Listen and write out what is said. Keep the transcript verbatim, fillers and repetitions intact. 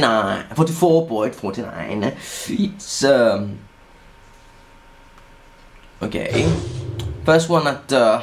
forty-nine, forty-four point four nine. It's um okay. First one at uh